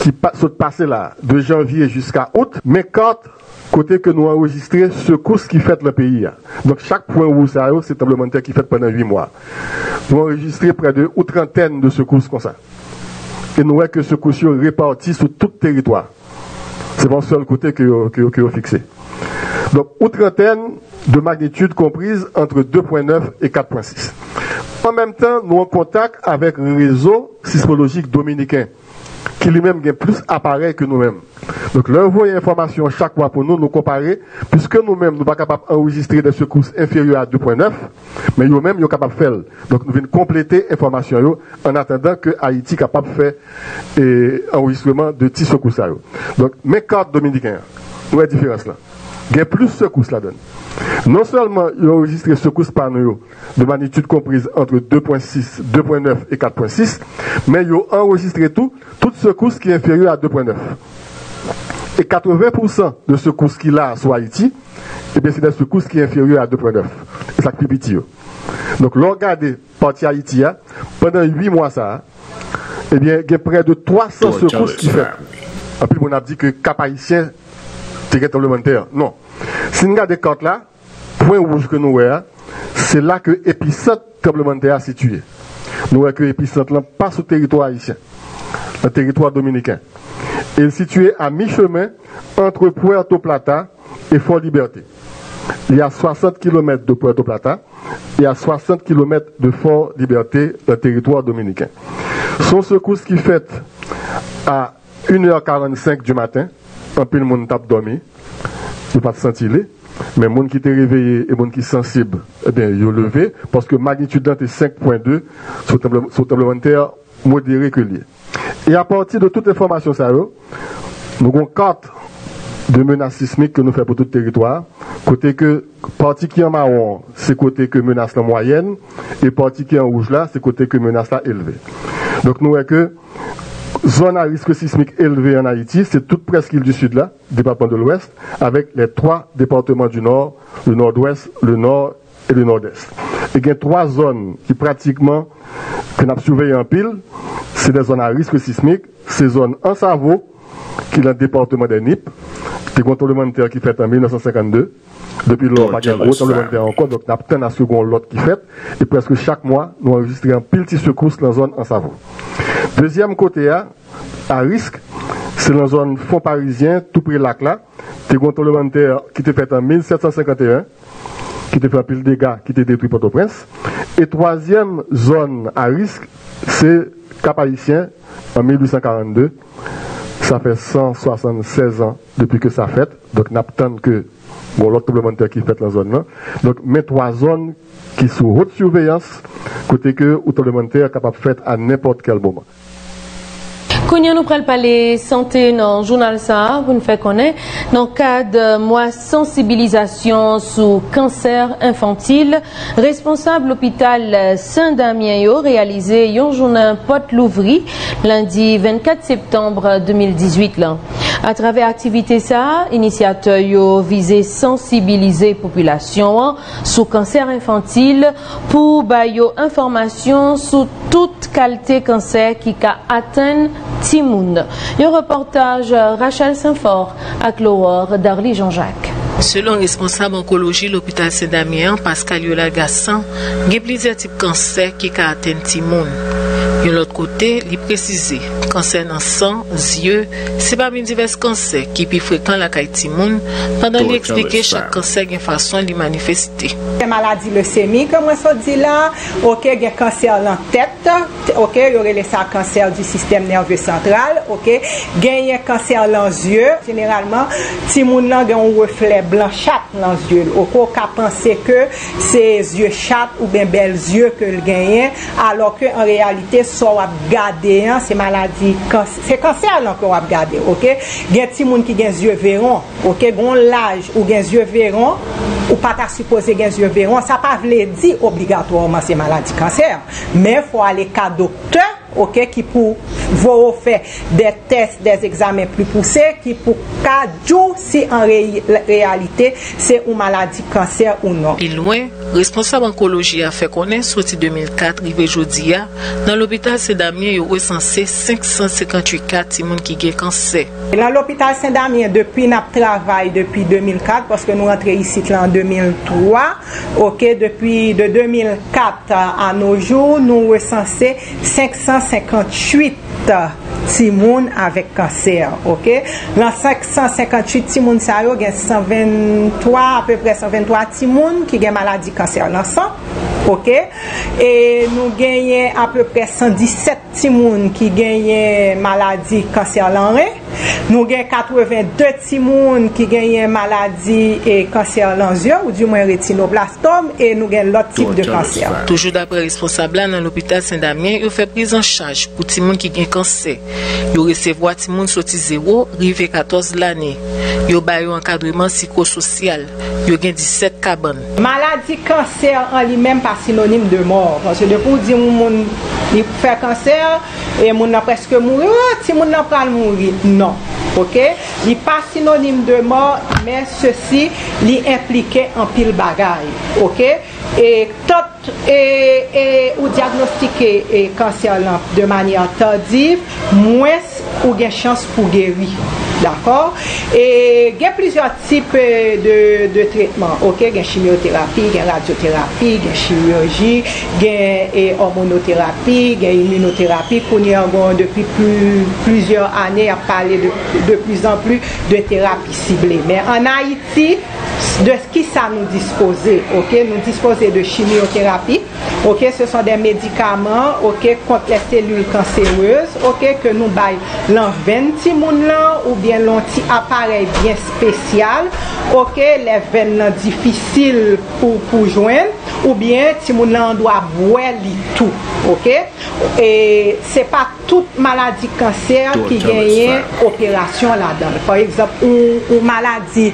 qui sont passés là, de janvier jusqu'à août, mais 4 côté que nous enregistrons secousse qui fait le pays. Donc chaque point où ça c'est le tremblement de terre qui fait pendant 8 mois. Nous enregistrons près de ou trentaine de secousses comme ça. Et nous voyons que secousses sont réparties sur tout le territoire. C'est pas le seul côté que vous fixez. Donc, une trentaine de magnitude comprise entre 2.9 et 4.6. En même temps, nous sommes en contact avec le réseau sismologique dominicain, qui lui-même a plus d'appareils que nous-mêmes. Donc, leur voie information chaque mois pour nous, nous comparer, puisque nous-mêmes, nous ne sommes pas capables d'enregistrer des secousses inférieures à 2.9, mais nous-mêmes, nous sommes capables de faire. Donc, nous venons compléter l'information en attendant que Haïti soit capable de faire l'enregistrement de petits secousses. Donc, mes cartes dominicaines, nous avons la différence là. Il y a plus de secousses là-dedans. Non seulement ils ont enregistré secousses par nous de magnitude comprise entre 2.6, 2.9 et 4.6, mais ils ont enregistré toute secousse qui est inférieure à 2.9. Et 80% de secousses qu'il a sur Haïti, eh bien c'est des secousses qui est inférieure à 2.9. C'est ça qui est. Donc, l'on regarde partie Haïti, pendant 8 mois, ça, eh bien, il y a près de 300 secousses qui fait. Et puis, on a dit que Cap Haïtien, c'est tremblement de terre. Non. Si nous regardons les cartes là, point rouge que nous voyons, c'est là que l'épicentre tremblement de terre est situé. Nous voyons que l'épicentre n'est pas sur le territoire haïtien, le territoire dominicain. Il est situé à mi-chemin entre Puerto Plata et Fort Liberté. Il y a 60 km de Puerto Plata et à 60 km de Fort Liberté, le territoire dominicain. Son secousse qui fait à 1h45 du matin. Un peu le monde tape dormi, il n'y a pas de sentinelle, mais le monde qui est réveillé et le monde qui est sensible, eh bien, il est levé, parce que magnitude est 5.2 sur le tremblement de terre modéré que lié. Et à partir de toute information, ça, nous avons 4 de menaces sismiques que nous faisons pour tout le territoire. Côté que, partie qui est en marron, c'est côté que menace la moyenne, et partie qui est en rouge là, c'est côté que menace la élevée. Donc nous voyons que zone à risque sismique élevé en Haïti, c'est toute presqu'île du sud là, département de l'ouest, avec les 3 départements du nord, le nord-ouest, le nord et le nord-est. Et il y a 3 zones qui pratiquement, que nous avons surveillées en pile, c'est des zones à risque sismique, ces zones en Savo, qui est le département des NIP, qui est un tremblement de terre qui fait en 1952. Depuis lors, il y a un gros tremblement de terre encore, donc nous avons un second lot qui fait, et presque chaque mois, nous enregistrons un petit secousse dans la zone en Savo. Deuxième côté, à risque, c'est dans la zone Fonds Parisien, tout près de lac là, qui est un tremblement de terre qui était fait en 1751. Qui te fait un pile de dégâts, qui te détruit Port-au-Prince. Et troisième zone à risque, c'est Cap-Haïtien en 1842. Ça fait 176 ans depuis que ça fait. Donc, n'attend que bon, l'autre tremblement de terre qui fait la zone là. Donc, mes trois zones qui sont sous haute surveillance, côté que le tremblement de terre est capable de faire à n'importe quel moment. Kounia nous prend le palais santé dans le journal ça pour nous faire connaître dans le cadre mois sensibilisation sur cancer infantile responsable l'hôpital Saint-Damien a réalisé un journée porte l'ouvri lundi 24 septembre 2018 là. À travers activité ça initiateur yo visé sensibiliser population sur cancer infantile pour bayo information sur toute qualité cancer qui a atteint Timoun. Le reportage Rachel Saint-Fort à Laure d'Orly Jean-Jacques. Selon le responsable oncologie l'hôpital Saint-Damien, Pascal Gassan, il y a plusieurs types de cancer qui atteignent Timoun. De l'autre côté, il précise cancer dans le sang, yeux, c'est parmi divers cancers qui plus fréquents la caille Timoun, pendant qu'il explique chaque cancer d'une façon de manifester. La maladie leucémique, comme on dit là, OK, il y a cancer en tête, OK, il y aurait ça cancer du système nerveux central, OK, il y a cancer dans les yeux, généralement, Timoun là, il y a un reflet blanc chatte dans les yeux. OK, qu'a pensé que c'est yeux chatte ou bien belles yeux que le gagne, alors que en réalité so ap gade, c'est maladie c'est cancer là qu'on va regarder, OK, gen ti moun ki gen yeux verron, OK, bon l'âge ou gen yeux verron ou pas ta supposé gen yeux verron, ça pas veut dire obligatoirement c'est maladie cancer, mais faut aller ka docteur, OK, qui pour vous faire des tests, des examens plus poussés, qui pour cadre si en réalité c'est une maladie cancer ou non. Plus loin, responsable oncologie a fait connaître, sorti 2004, arrivé jeudi, dans l'hôpital Saint-Damien, il y a recensé 558 cas de monde qui ont cancer. Dans l'hôpital Saint-Damien, depuis notre travail, depuis 2004, parce que nous rentrons ici en 2003, OK, depuis de 2004 à nos jours, nous recensons 558 timoun avec cancer, OK. Dans 558 timoun ça yo, gen 123 à peu près 123 timoun qui gen maladie cancer dans sang, OK. Et nous gagnons à peu près 117 timoun qui gagnent maladie cancer dans rein. Nous gagnons 82 timoun qui gagnent maladie et cancer dans yeux ou du moins rétinoblastome et nous gagnons l'autre type de cancer. Toujours d'après responsable dans l'hôpital Saint-Damien, il fait prise en charge pour timoun qui gagne cancer. Yo recevoir timoun sorti 0 rivé 14 l'année. Yo bayo encadrement psychosocial. Yo gagne 17 cabanes. Maladie cancer en lui-même pas synonyme de mort parce que de pour dire moun il fait cancer et moun n'a presque mourir, timoun n'a pas mourir. Non. OK, il n'est pas synonyme de mort, mais ceci l'impliquait en pile bagaille. OK, et tout et ou diagnostiquer et cancer de manière tardive, moins ou gain chance pour guérir. D'accord? Et il y a plusieurs types de traitements. OK, il y a chimiothérapie, il y a radiothérapie, il y a chirurgie, il y a hormonothérapie, il y a immunothérapie. Depuis plusieurs années, on parle de plus en plus de thérapie ciblée. Mais en Haïti, de ce qui ça nous dispose, OK, nous disposons de chimiothérapie. OK, ce sont des médicaments, OK, contre les cellules cancéreuses, OK, que nous baillons l'an 20 timoun là ou bien l'on petit appareil bien spécial, OK, les veines difficiles pour joindre ou bien timoun là on doit boire tout, OK, et c'est pas toute maladie cancer qui gagne opération là-dedans. Par exemple, une maladie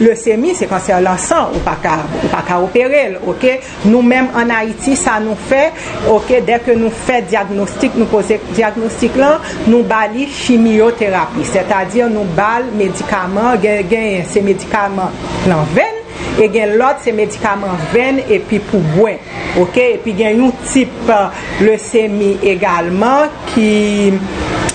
leucémie, c'est cancer dans le sang, ou pas qu'à opérer, OK. Nous-mêmes en Haïti, ça nous fait, OK, dès que nous faisons diagnostic, nous posons diagnostic là, nous balayons chimiothérapie, c'est-à-dire nous balayons médicaments, ces médicaments dans veine, et l'autre c'est médicaments veine et puis pour boire, OK. Et puis il y a un type leucémie également qui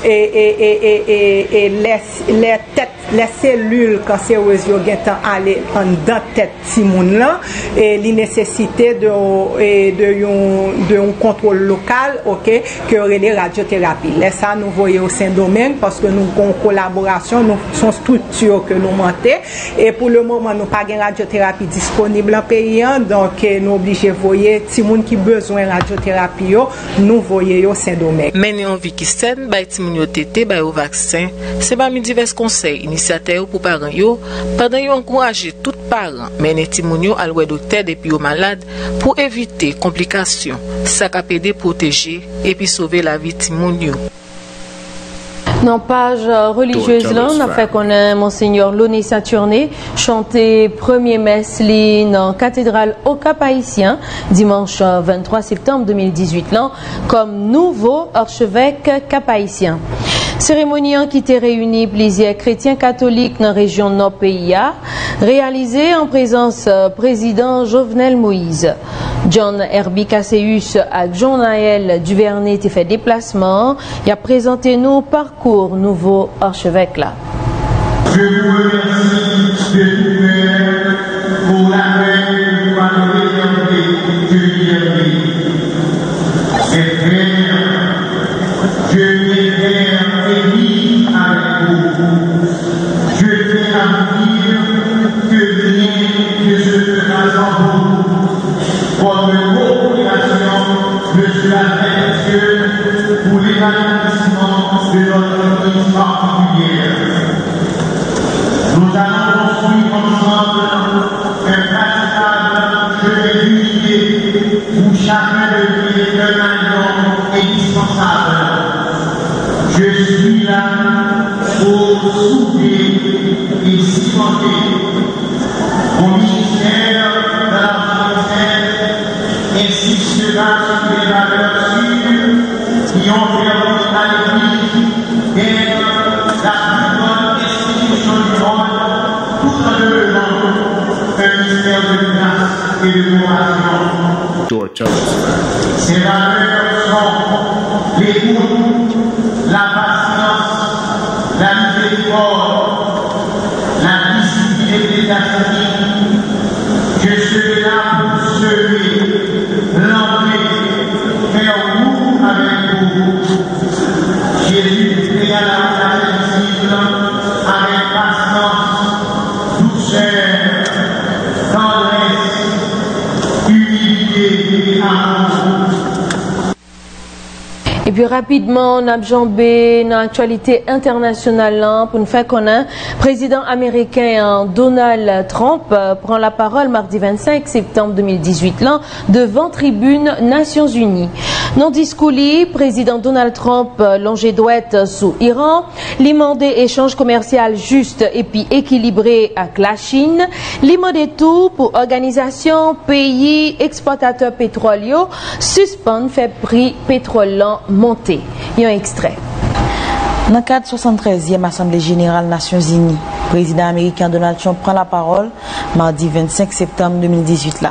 les têtes, les cellules cancéreuses yo gen tan ale an dan tête ti moun la, et li nécessité de un contrôle local, OK, que relé radiothérapie. Laisse ça nous voyer au sein domaine parce que nous en collaboration, nous son structure que nous monter, et pour le moment nous pas gen radiothérapie disponible en pays, donc nous obligé voyer ti moun qui besoin radiothérapie yo, nous voyer au sein domaine. Mener en vie qui saine, ba ti moun yo tété, ba au vaccin, c'est parmi divers conseils initiateurs pour parents yo, pendant yo encourager tout parents mener ti moun yo al wè docteur depuis au malade pour éviter complications, ça ka pède protéger et puis sauver la vie ti moun yo. Dans page religieuse là, on a fait qu'on a Monseigneur Launay Saturné chanté premier messe dans cathédrale au Cap Haïtien dimanche 23 septembre 2018 là comme nouveau archevêque Cap Haïtien. Cérémonie qui était réunie plusieurs chrétiens catholiques dans la région Nord-Pays-A, réalisée en présence président Jovenel Moïse. John Herbie Casséus avec Jean-Naël Duvernay ont fait déplacement et a présenté nos parcours nouveau archevêque là. Je vous remercie pour la ces valeurs sont l'écoute, la patience, la miséricorde, la discipline des actions. Je serai là pour sauver, l'enlever, faire vous avec vous. Jésus est à la maladie avec patience, douceur, tendresse, humilité et amour. Et puis rapidement, on a jambé dans l'actualité internationale pour nous faire connaître. Président américain Donald Trump prend la parole mardi 25 septembre 2018 devant tribune Nations Unies. Non discouli, président Donald Trump longé douette sous Iran, l'imandé échange commercial juste et puis équilibré avec la Chine, l'imandé tout pour organisation pays exportateurs pétroliers, suspendre fait prix pétrole monté. Il y a un extrait. Dans le cadre de la 73e Assemblée générale Nations Unies, le président américain Donald Trump prend la parole mardi 25 septembre 2018.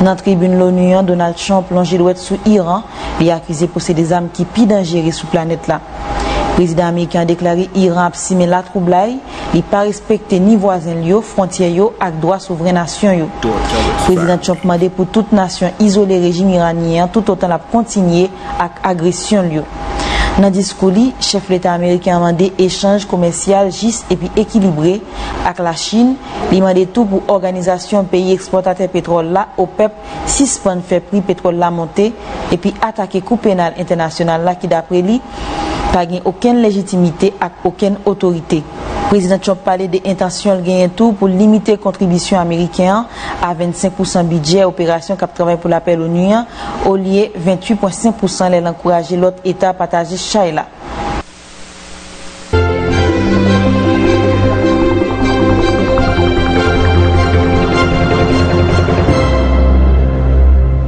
Dans la tribune l'ONU, Donald Trump plonge l'ouest sous Iran et accusé de posséder des armes qui sont dangereuses sur la planète. Le président américain a déclaré que l'Iran a simé la troublaille, il n'a pas respecté ni voisins, frontières et droits souverains nationaux. Le président Trump a demandé pour toute nation isoler le régime iranien tout autant la continuer avec l'agression. Dans le discours, le chef de l'État américain a demandé échange commercial juste et puis équilibré avec la Chine. Il a demandé tout pour l'organisation pays exportateur pétrole là au peuple suspendre fait prix pétrole là monter et puis attaquer coup pénal international là qui d'après lui n'a aucune légitimité et aucune autorité. Le président Trump parlait des intentions de tout pour limiter la contribution américaine à 25% du budget opération qui travaille pour l'appel ONU, au lieu 28,5% les encourager l'autre État à partager Shaila.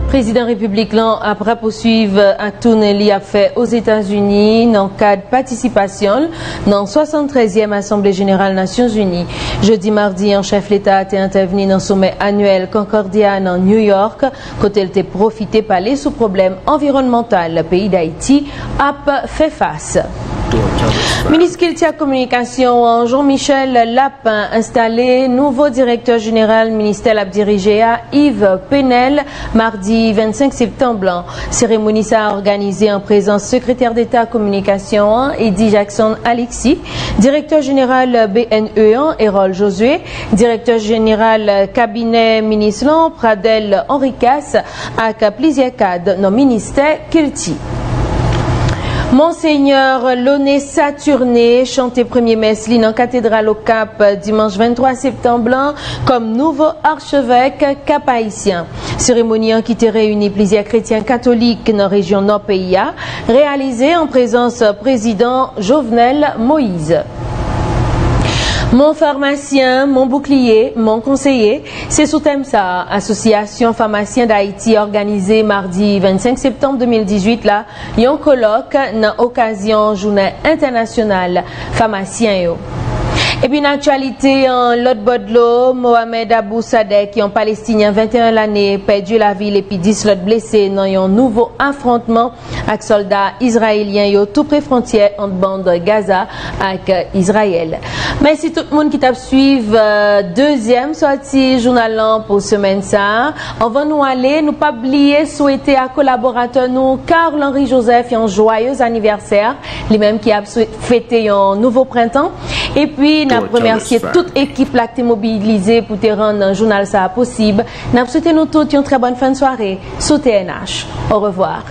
Le président républicain après poursuivre à Tournelli a fait aux États-Unis dans le cadre de participation dans la 73e Assemblée générale Nations Unies. Jeudi mardi, un chef d'État a été intervenu dans le sommet annuel Concordia dans New York, côté il a profité par les sous-problèmes environnementaux. Le pays d'Haïti a fait face. Ministre de la Communication, Jean-Michel Lapin, installé nouveau directeur général ministère l'a dirigé à Yves Pénel, mardi 25 septembre. Cérémonie ça a organisé en présence secrétaire d'État Communication, Eddy Jackson-Alexis, directeur général BNE, Erol Josué, directeur général cabinet ministre, Pradel Henriquez, à plusieurs cadres dans le ministère Kilti. Monseigneur Launay Saturné chanté premier messe en cathédrale au Cap dimanche 23 septembre comme nouveau archevêque cap-haïtien. Cérémonie qui était réunie plusieurs chrétiens catholiques dans la région Nord-Pays-A, réalisée en présence président Jovenel Moïse. Mon pharmacien, mon bouclier, mon conseiller, c'est sous thème ça. Association pharmacien d'Haïti organisée mardi 25 septembre 2018 là, yon colloque dans occasion journée internationale pharmacien yo. Et puis, en actualité, en l'autre bord de l'eau, Mohamed Abu Sadek, qui est un Palestinien 21 l'année, perdu la ville et puis 10 l'autre blessé dans un nouveau affrontement avec soldats israéliens, tout près frontière entre bande Gaza avec Israël. Merci tout le monde qui t'a suivi. Deuxième sortie journal pour semaine ça. On va nous aller, nous pas oublier, souhaiter à collaborateur nous, Carl-Henri Joseph, un joyeux anniversaire, lui-même qui a fêté un nouveau printemps. Et puis, nous remercions toute équipe là, qui est mobilisée pour te rendre un journal ça possible. Nous souhaitons nous tous une très bonne fin de soirée sur TNH. Au revoir.